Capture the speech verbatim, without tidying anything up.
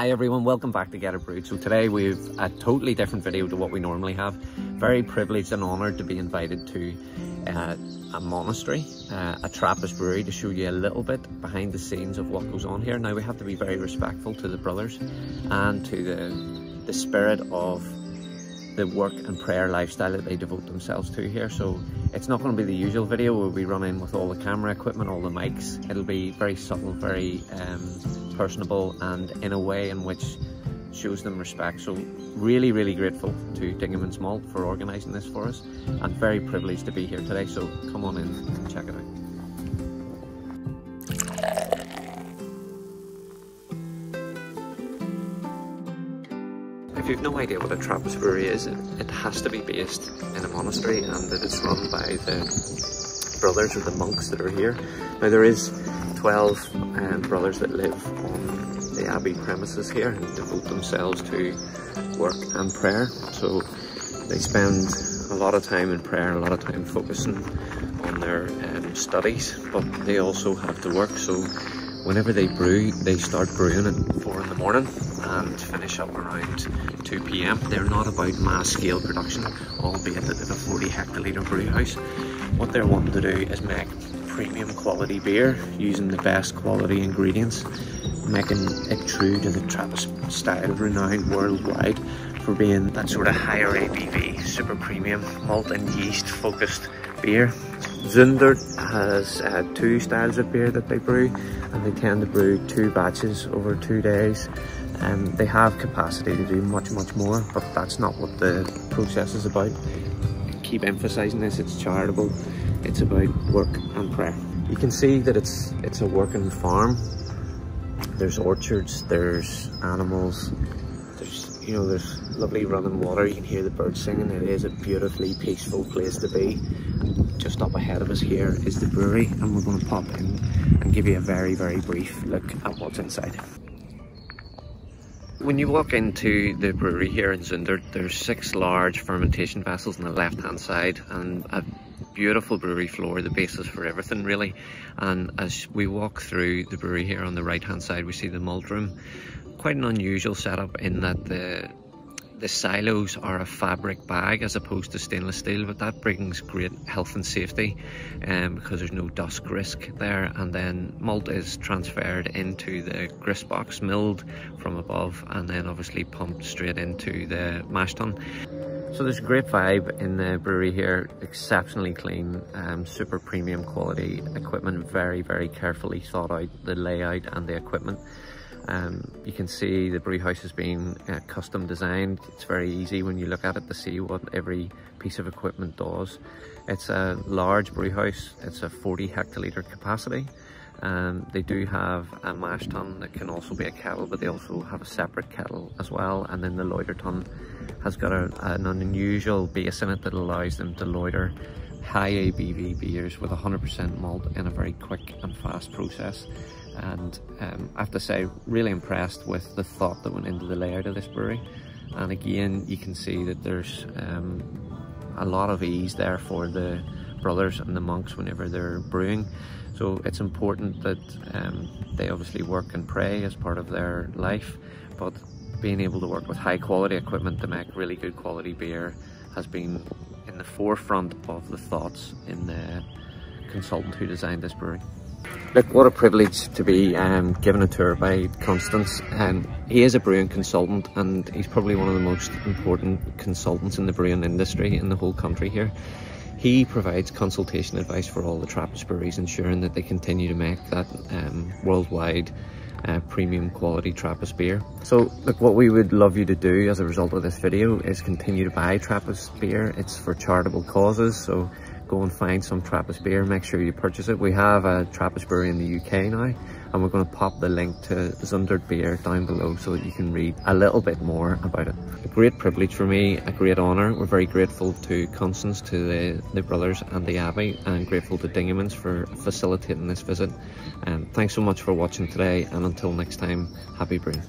Hi everyone, welcome back to Get Er Brewed. So today we've a totally different video to what we normally have. Very privileged and honoured to be invited to uh, a monastery, uh, a Trappist brewery, to show you a little bit behind the scenes of what goes on here. Now we have to be very respectful to the brothers and to the, the spirit of the work and prayer lifestyle that they devote themselves to here. So it's not going to be the usual video where we run in with all the camera equipment, all the mics. It'll be very subtle, very um, personable, and in a way in which shows them respect. So really, really grateful to Dingemans Malt for organising this for us, and very privileged to be here today. So come on in and check it out. If you've no idea what a Trappist brewery is, it, it has to be based in a monastery, and it is run by the brothers or the monks that are here. Now there is twelve um, brothers that live on the abbey premises here and devote themselves to work and prayer. So they spend a lot of time in prayer, a lot of time focusing on their um, studies, but they also have to work. So whenever they brew, they start brewing at four in the morning and finish up around two p m They're not about mass scale production, albeit that it's a forty hectolitre brew house. What they're wanting to do is make premium quality beer using the best quality ingredients, making it true to the Trappist style, renowned worldwide for being that sort of higher A B V, super premium, malt and yeast focused beer. Zundert has uh, two styles of beer that they brew, and they tend to brew two batches over two days. And um, they have capacity to do much, much more, but that's not what the process is about. I keep emphasising this, it's charitable, it's about work and prayer. You can see that it's, it's a working farm. There's orchards, there's animals, there's, you know, there's lovely running water, you can hear the birds singing. It is a beautifully peaceful place to be. Just up ahead of us here is the brewery, and we're going to pop in and give you a very very brief look at what's inside. When you walk into the brewery here in Zundert, there's six large fermentation vessels on the left hand side and a beautiful brewery floor, the basis for everything really. And as we walk through the brewery here on the right hand side, we see the malt room. Quite an unusual setup in that the The silos are a fabric bag as opposed to stainless steel, but that brings great health and safety um, because there's no dust risk there. And then malt is transferred into the grist box, milled from above, and then obviously pumped straight into the mash tun. So there's a great vibe in the brewery here, exceptionally clean, um, super premium quality equipment, very, very carefully thought out, the layout and the equipment. Um, you can see the brew house has been uh, custom designed. It's very easy when you look at it to see what every piece of equipment does. It's a large brew house. It's a forty hectolitre capacity. Um, they do have a mash tun that can also be a kettle, but they also have a separate kettle as well. And then the loiter tun has got a, an unusual base in it that allows them to loiter high A B V beers with one hundred percent malt in a very quick and fast process. And um, I have to say, really impressed with the thought that went into the layout of this brewery. And again, you can see that there's um, a lot of ease there for the brothers and the monks whenever they're brewing. So it's important that um, they obviously work and pray as part of their life, but being able to work with high quality equipment to make really good quality beer has been in the forefront of the thoughts in the consultant who designed this brewery. Look, what a privilege to be um, given a tour by Constance. Um, he is a brewing consultant, and he's probably one of the most important consultants in the brewing industry in the whole country here. He provides consultation advice for all the Trappist breweries, ensuring that they continue to make that um, worldwide uh, premium quality Trappist beer. So look, what we would love you to do as a result of this video is continue to buy Trappist beer. It's for charitable causes, so go and find some Trappist beer, make sure you purchase it. We have a Trappist brewery in the U K now, and we're going to pop the link to Zundert beer down below so that you can read a little bit more about it. A great privilege for me, a great honour. We're very grateful to Constance, to the, the brothers and the abbey, and grateful to Dingemans for facilitating this visit. And um, thanks so much for watching today, and until next time, happy brewing.